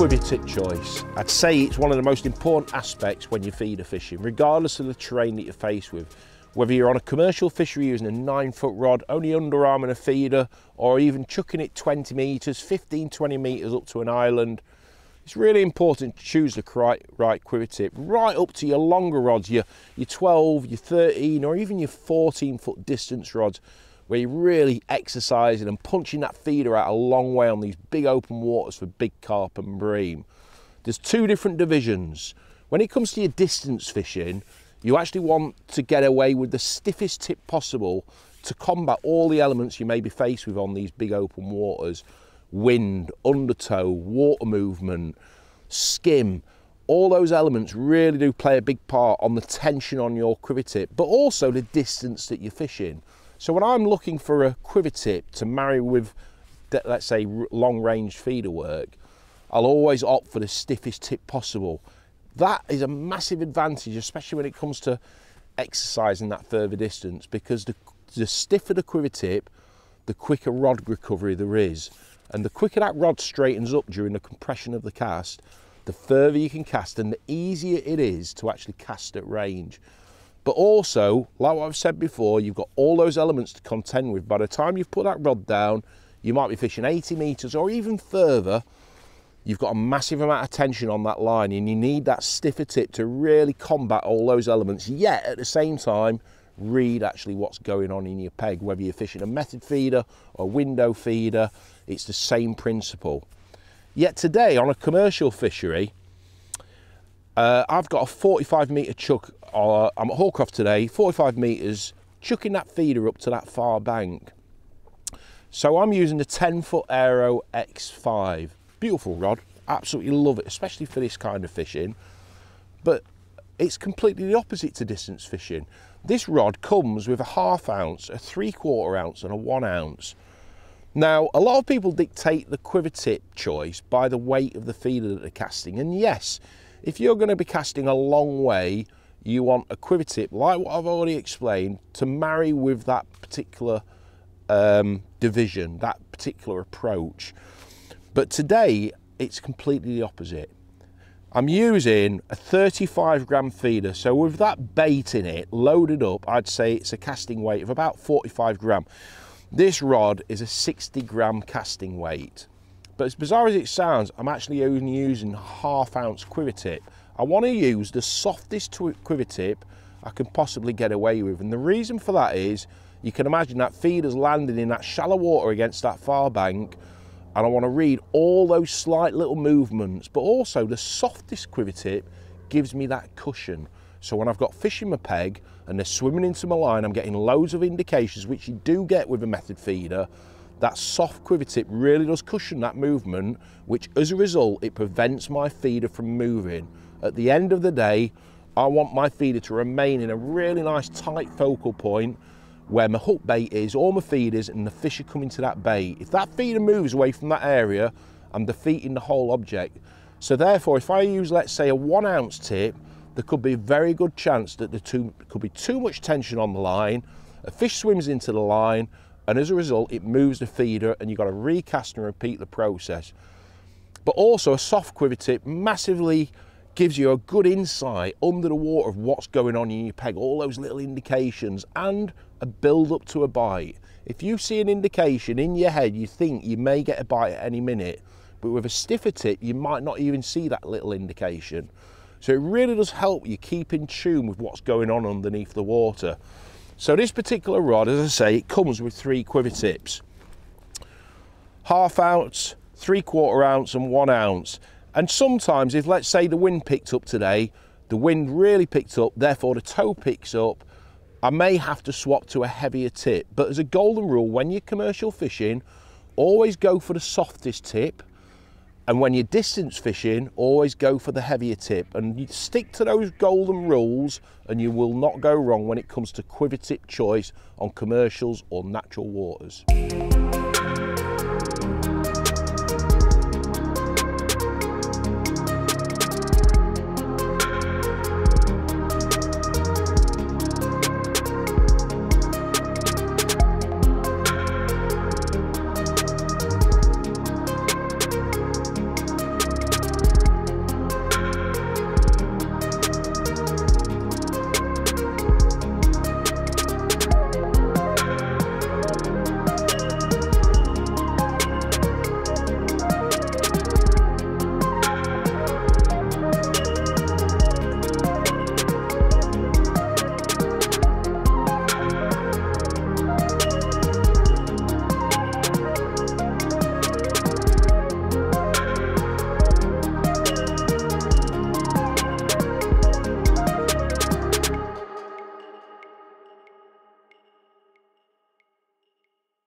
exquisite choice. I'd say it's one of the most important aspects when you're feeder fishing, regardless of the terrain that you're faced with. Whether you're on a commercial fishery using a 9-foot rod, only underarm and a feeder, or even chucking it 20 metres, 15, 20 metres up to an island, it's really important to choose the right quiver tip, right up to your longer rods, your 12, your 13, or even your 14-foot distance rods, where you're really exercising and punching that feeder out a long way on these big open waters for big carp and bream. There's two different divisions. When it comes to your distance fishing, you actually want to get away with the stiffest tip possible to combat all the elements you may be faced with on these big open waters. Wind, undertow, water movement, skim, all those elements really do play a big part on the tension on your quiver tip, but also the distance that you're fishing. So when I'm looking for a quiver tip to marry with, let's say, long range feeder work, I'll always opt for the stiffest tip possible. That is a massive advantage, especially when it comes to exercising that further distance, because the stiffer the quiver tip, the quicker rod recovery there is. And the quicker that rod straightens up during the compression of the cast, the further you can cast and the easier it is to actually cast at range. But also, like what I've said before, you've got all those elements to contend with. By the time you've put that rod down, you might be fishing 80 metres or even further. You've got a massive amount of tension on that line and you need that stiffer tip to really combat all those elements, yet at the same time read actually what's going on in your peg. Whether you're fishing a method feeder or window feeder, it's the same principle. Yet today on a commercial fishery, I've got a 45 metre chuck. I'm at Hawcroft today, 45 metres, chucking that feeder up to that far bank. So I'm using the 10-foot Aero X5. Beautiful rod, absolutely love it, especially for this kind of fishing. But it's completely the opposite to distance fishing. This rod comes with a 1/2 ounce, a 3/4 ounce and a 1 ounce. Now, a lot of people dictate the quiver tip choice by the weight of the feeder that they're casting. And yes, if you're going to be casting a long way, you want a quiver tip, like what I've already explained, to marry with that particular division, that particular approach. But today, it's completely the opposite. I'm using a 35-gram feeder, so with that bait in it, loaded up, I'd say it's a casting weight of about 45 gram. This rod is a 60-gram casting weight. But as bizarre as it sounds, I'm actually only using a 1/2 ounce quiver tip. I want to use the softest quiver tip I can possibly get away with. And the reason for that is, you can imagine that feeder's landing in that shallow water against that far bank, and I want to read all those slight little movements, but also the softest quiver tip gives me that cushion. So when I've got fish in my peg and they're swimming into my line, I'm getting loads of indications, which you do get with a method feeder. That soft quiver tip really does cushion that movement, which as a result, it prevents my feeder from moving. At the end of the day, I want my feeder to remain in a really nice tight focal point where my hook bait is, or my feeders, and the fish are coming to that bait. If that feeder moves away from that area, I'm defeating the whole object. So therefore, if I use, let's say, a 1 ounce tip, there could be a very good chance that there could be too much tension on the line, a fish swims into the line, and as a result, it moves the feeder, and you've got to recast and repeat the process. But also a soft quiver tip massively gives you a good insight under the water of what's going on in your peg, all those little indications, and a build up to a bite. If you see an indication in your head, you think you may get a bite at any minute, but with a stiffer tip, you might not even see that little indication. So it really does help you keep in tune with what's going on underneath the water. So this particular rod, as I say, it comes with 3 quiver tips, 1/2 ounce, 3/4 ounce and 1 ounce. And sometimes if, let's say, the wind picked up today, the wind really picked up, therefore the tow picks up, I may have to swap to a heavier tip. But as a golden rule, when you're commercial fishing, always go for the softest tip. And when you're distance fishing, always go for the heavier tip. And you stick to those golden rules and you will not go wrong when it comes to quiver tip choice on commercials or natural waters.